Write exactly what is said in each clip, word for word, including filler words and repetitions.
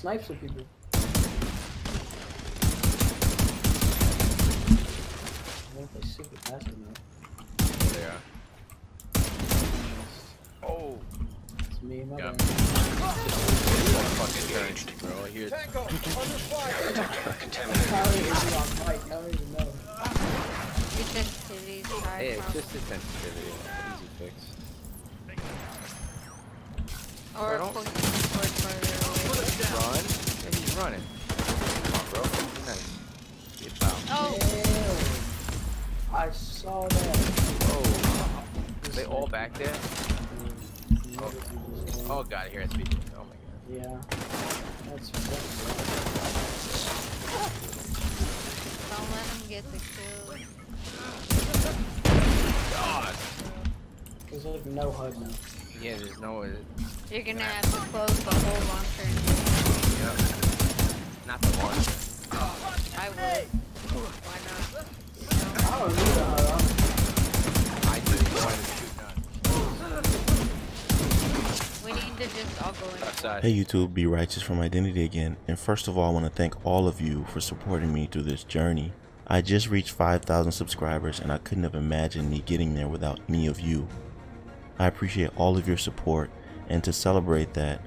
snipes the people. What if they sink it past him now? There they are. Oh! It's me and my yep. man. Fucking changed, bro. I hear it. Tango, under fire! Contaminated. How is he on mic? I don't even know. It's sensitivity. Hey, it's just a sensitivity. Easy fix. Or don't push him run. And he's running. Come on, bro. Nice. Get found. Oh! Yeah. I saw that. Oh. Are they all back there? Oh, oh god, here it's people. Oh my god. Yeah. That's right. Don't let him get the kill. God! There's like no H U D now. Yeah, there's no... You're gonna have to close the whole launcher. Yep. Not the launcher. I would. Why not? I don't need a H U D. I just wanted to shoot none. We need to just all go in. Outside. Hey YouTube, Be Righteous from Identity again. And first of all, I want to thank all of you for supporting me through this journey. I just reached five thousand subscribers and I couldn't have imagined me getting there without any of you. I appreciate all of your support, and to celebrate that,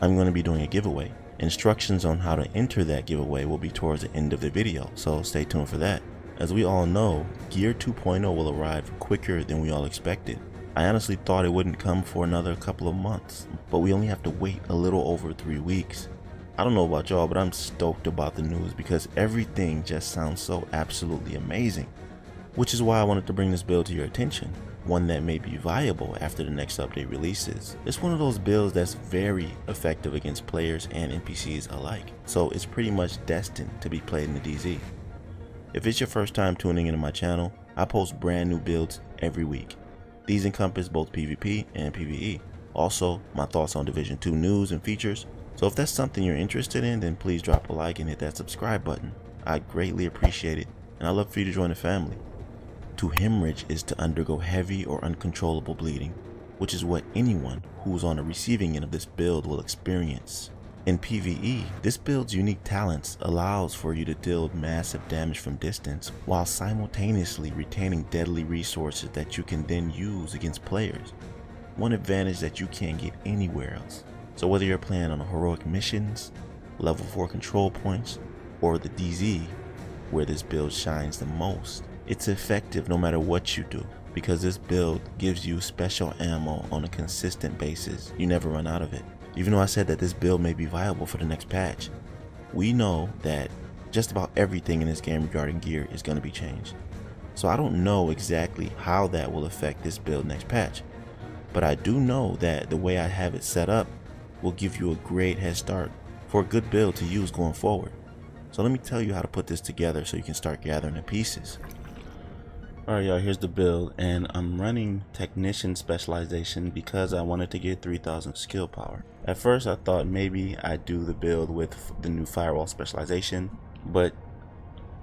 I'm going to be doing a giveaway. Instructions on how to enter that giveaway will be towards the end of the video, so stay tuned for that. As we all know, Gear two point oh will arrive quicker than we all expected. I honestly thought it wouldn't come for another couple of months, but we only have to wait a little over three weeks. I don't know about y'all, but I'm stoked about the news because everything just sounds so absolutely amazing, which is why I wanted to bring this build to your attention. One that may be viable after the next update releases. It's one of those builds that's very effective against players and N P Cs alike, so it's pretty much destined to be played in the D Z. If it's your first time tuning into my channel, I post brand new builds every week. These encompass both PvP and PvE. Also, my thoughts on Division two news and features, so if that's something you're interested in, then please drop a like and hit that subscribe button. I'd greatly appreciate it, and I'd love for you to join the family. To hemorrhage is to undergo heavy or uncontrollable bleeding, which is what anyone who is on the receiving end of this build will experience. In PvE, this build's unique talents allows for you to deal massive damage from distance while simultaneously retaining deadly resources that you can then use against players, one advantage that you can't get anywhere else. So whether you're playing on heroic missions, level four control points, or the D Z, where this build shines the most, it's effective no matter what you do, because this build gives you special ammo on a consistent basis. You never run out of it. Even though I said that this build may be viable for the next patch, we know that just about everything in this game regarding gear is going to be changed. So I don't know exactly how that will affect this build next patch, but I do know that the way I have it set up will give you a great head start for a good build to use going forward. So let me tell you how to put this together so you can start gathering the pieces. Alright y'all, here's the build, and I'm running technician specialization because I wanted to get three thousand skill power. At first I thought maybe I'd do the build with the new firewall specialization, but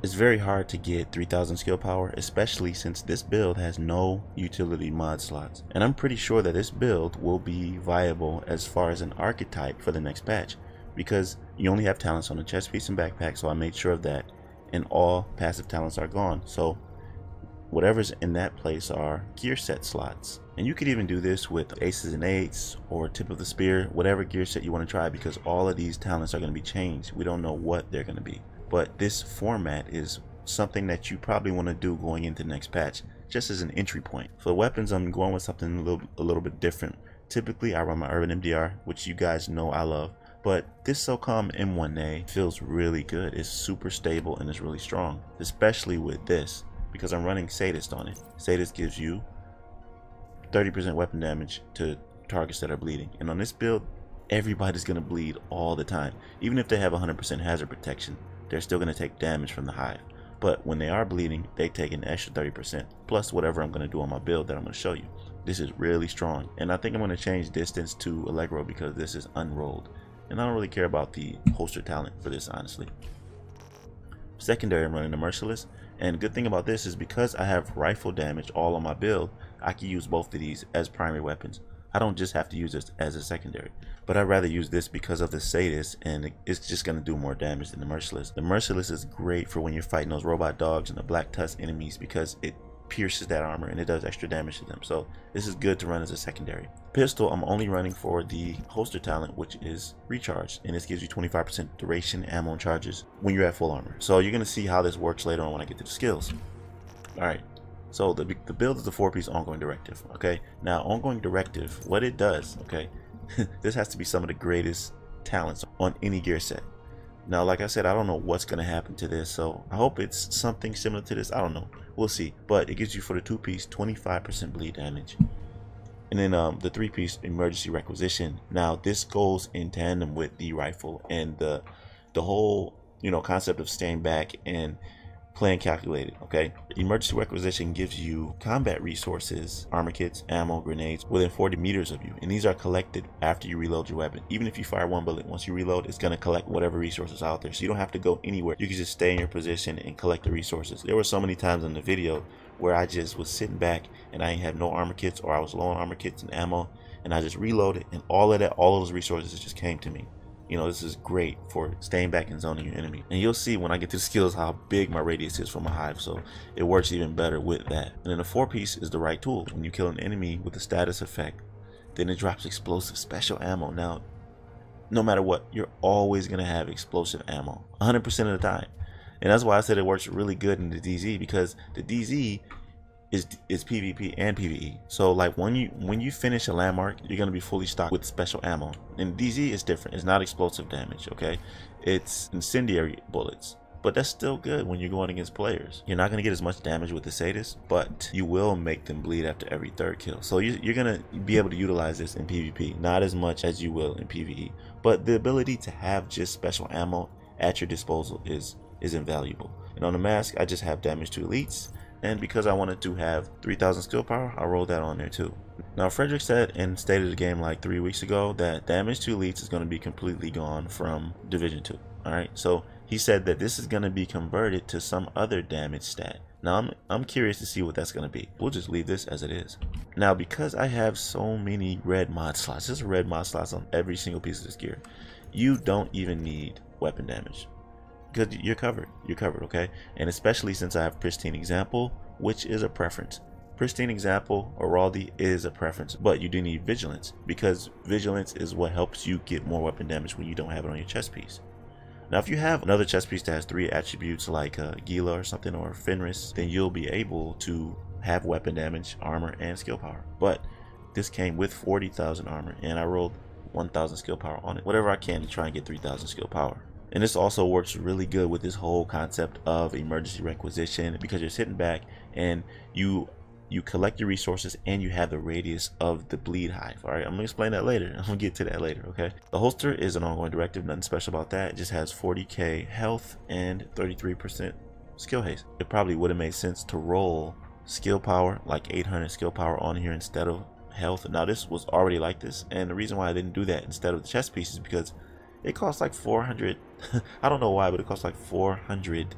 it's very hard to get three thousand skill power, especially since this build has no utility mod slots. And I'm pretty sure that this build will be viable as far as an archetype for the next patch, because you only have talents on the chest piece and backpack, so I made sure of that, and all passive talents are gone. So whatever's in that place are gear set slots, and you could even do this with aces and eights or tip of the spear, whatever gear set you want to try, because all of these talents are going to be changed. We don't know what they're going to be, but this format is something that you probably want to do going into the next patch, just as an entry point. For weapons, I'm going with something a little, a little bit different. Typically I run my Urban M D R, which you guys know I love, but this SOCOM M one A feels really good. It's super stable and it's really strong, especially with this, because I'm running Sadist on it. Sadist gives you thirty percent weapon damage to targets that are bleeding, and on this build everybody's gonna bleed all the time. Even if they have one hundred percent hazard protection, they're still gonna take damage from the hive, but when they are bleeding they take an extra thirty percent plus whatever I'm gonna do on my build that I'm gonna show you. This is really strong, and I think I'm gonna change distance to Allegro because this is unrolled, and I don't really care about the holster talent for this, honestly. Secondary, I'm running the Merciless, and good thing about this is because I have rifle damage all on my build, I can use both of these as primary weapons. I don't just have to use this as a secondary, but I'd rather use this because of the Sadist, and it's just going to do more damage than the Merciless. The Merciless is great for when you're fighting those robot dogs and the black tusk enemies because it pierces that armor and it does extra damage to them, so this is good to run as a secondary. Pistol, I'm only running for the holster talent, which is recharge, and this gives you twenty-five percent duration ammo and charges when you're at full armor. So you're going to see how this works later on when I get to the skills. Alright, so the, the build is the four piece ongoing directive. Okay, now ongoing directive, what it does, okay, this has to be some of the greatest talents on any gear set. Now, like I said, I don't know what's going to happen to this, so I hope it's something similar to this. I don't know. We'll see. But it gives you, for the two-piece, twenty-five percent bleed damage. And then um, the three-piece, emergency requisition. Now, this goes in tandem with the rifle and the the whole, you know, concept of staying back and playing calculated, okay? Emergency requisition gives you combat resources, armor kits, ammo, grenades within forty meters of you, and these are collected after you reload your weapon. Even if you fire one bullet, once you reload, it's going to collect whatever resources out there, so you don't have to go anywhere. You can just stay in your position and collect the resources. There were so many times in the video where I just was sitting back and I didn't have no armor kits, or I was low on armor kits and ammo, and I just reloaded, and all of that, all of those resources just came to me. You know, this is great for staying back and zoning your enemy. And you'll see when I get to the skills how big my radius is for my hive, so it works even better with that. And then the four piece is the right tool. When you kill an enemy with the status effect, then it drops explosive special ammo. Now, no matter what, you're always going to have explosive ammo, one hundred percent of the time. And that's why I said it works really good in the D Z, because the D Z is is PvP and PvE. So like when you when you finish a landmark, you're going to be fully stocked with special ammo. And D Z is different. It's not explosive damage, okay? It's incendiary bullets, but that's still good when you're going against players. You're not going to get as much damage with the Sadist, but you will make them bleed after every third kill. So you, you're going to be able to utilize this in PvP, not as much as you will in PvE, but the ability to have just special ammo at your disposal is is invaluable. And on the mask, I just have damage to elites. And because I wanted to have three thousand skill power, I rolled that on there too. Now, Frederick said and stated a game like three weeks ago that damage to elites is going to be completely gone from Division two. Alright, so he said that this is going to be converted to some other damage stat. Now, I'm, I'm curious to see what that's going to be. We'll just leave this as it is. Now, because I have so many red mod slots, there's red mod slots on every single piece of this gear, you don't even need weapon damage. Because you're covered, you're covered, okay? And especially since I have pristine example, which is a preference. Pristine example, oraldi, is a preference, but you do need vigilance, because vigilance is what helps you get more weapon damage when you don't have it on your chest piece. Now, if you have another chest piece that has three attributes like uh, Gila or something, or Fenris, then you'll be able to have weapon damage, armor, and skill power. But this came with forty thousand armor, and I rolled one thousand skill power on it, whatever I can to try and get three thousand skill power. And this also works really good with this whole concept of emergency requisition, because you're sitting back and you you collect your resources and you have the radius of the bleed hive. All right, I'm gonna explain that later. I'm gonna get to that later, okay? The holster is an ongoing directive, nothing special about that. It just has forty K health and thirty-three percent skill haste. It probably would have made sense to roll skill power, like eight hundred skill power on here instead of health. Now, this was already like this, and the reason why I didn't do that instead of the chest piece is because it costs like four hundred, I don't know why, but it costs like four hundred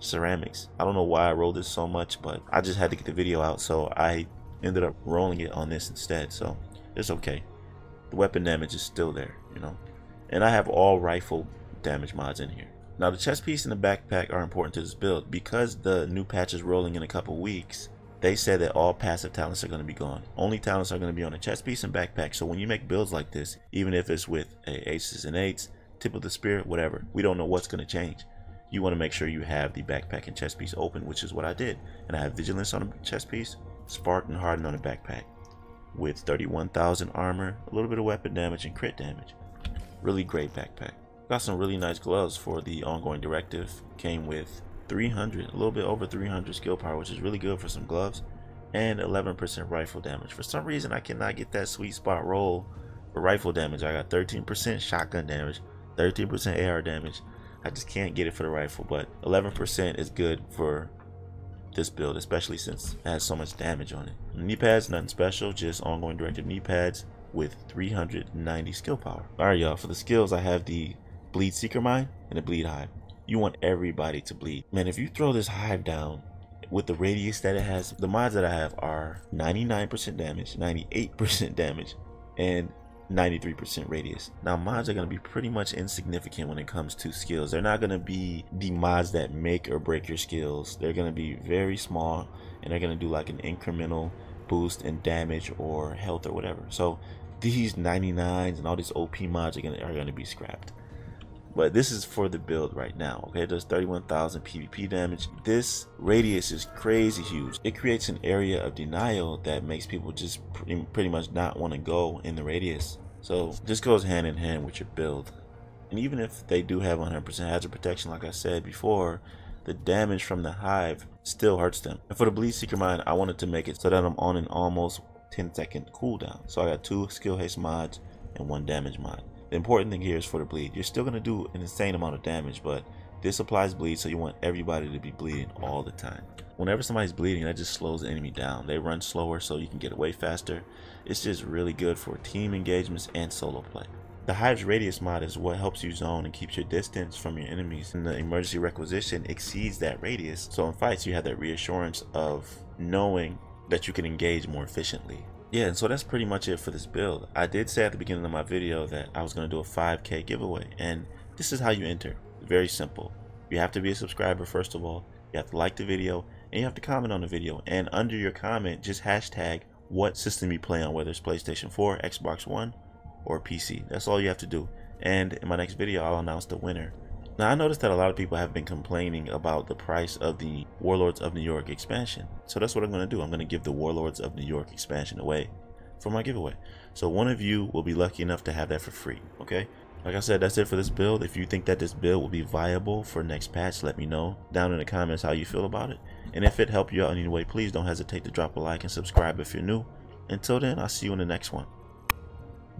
ceramics. I don't know why I rolled this so much, but I just had to get the video out, so I ended up rolling it on this instead, so it's okay. The weapon damage is still there, you know, and I have all rifle damage mods in here. Now, the chest piece and the backpack are important to this build because the new patch is rolling in a couple weeks. They said that all passive talents are going to be gone. Only talents are going to be on a chest piece and backpack. So when you make builds like this, even if it's with a aces and eights, tip of the spear, whatever, we don't know what's going to change. You want to make sure you have the backpack and chest piece open, which is what I did. And I have vigilance on the chest piece, spark and harden on the backpack, with thirty-one thousand armor, a little bit of weapon damage and crit damage. Really great backpack. Got some really nice gloves for the ongoing directive. Came with three hundred, a little bit over three hundred skill power, which is really good for some gloves, and eleven percent rifle damage. For some reason, I cannot get that sweet spot roll for rifle damage. I got thirteen percent shotgun damage, thirteen percent A R damage. I just can't get it for the rifle, but eleven percent is good for this build, especially since it has so much damage on it. Knee pads, nothing special, just ongoing directive knee pads with three hundred ninety skill power. All right, y'all, for the skills, I have the bleed seeker mine and the bleed hive. You want everybody to bleed. Man, if you throw this hive down with the radius that it has, the mods that I have are ninety-nine percent damage, ninety-eight percent damage, and ninety-three percent radius. Now mods are going to be pretty much insignificant when it comes to skills. They're not going to be the mods that make or break your skills. They're going to be very small, and they're going to do like an incremental boost in damage or health or whatever. So these ninety-nines and all these O P mods are going to, are going to be scrapped. But this is for the build right now. Okay, it does thirty-one thousand PvP damage. This radius is crazy huge. It creates an area of denial that makes people just pretty, pretty much not want to go in the radius. So this goes hand in hand with your build. And even if they do have one hundred percent hazard protection, like I said before, the damage from the hive still hurts them. And for the bleed seeker mine, I wanted to make it so that I'm on an almost ten second cooldown. So I got two skill haste mods and one damage mod. The important thing here is for the bleed. You're still going to do an insane amount of damage, but this applies bleed, so you want everybody to be bleeding all the time. Whenever somebody's bleeding, that just slows the enemy down. They run slower so you can get away faster. It's just really good for team engagements and solo play. The hive's radius mod is what helps you zone and keeps your distance from your enemies, and the emergency requisition exceeds that radius. So in fights, you have that reassurance of knowing that you can engage more efficiently. Yeah, and so that's pretty much it for this build. I did say at the beginning of my video that I was going to do a five K giveaway, and this is how you enter. Very simple. You have to be a subscriber first of all, you have to like the video, and you have to comment on the video, and under your comment just hashtag what system you play on, whether it's PlayStation four, Xbox One, or P C. That's all you have to do, and in my next video I'll announce the winner. Now I noticed that a lot of people have been complaining about the price of the Warlords of New York expansion. So that's what I'm going to do. I'm going to give the Warlords of New York expansion away for my giveaway. So one of you will be lucky enough to have that for free. Okay. Like I said, that's it for this build. If you think that this build will be viable for next patch, let me know down in the comments how you feel about it. And if it helped you out in any way, please don't hesitate to drop a like and subscribe if you're new. Until then, I'll see you in the next one.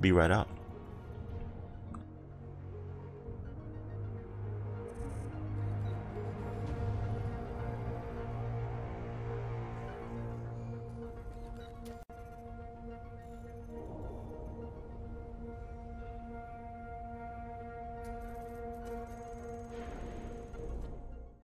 Be right out.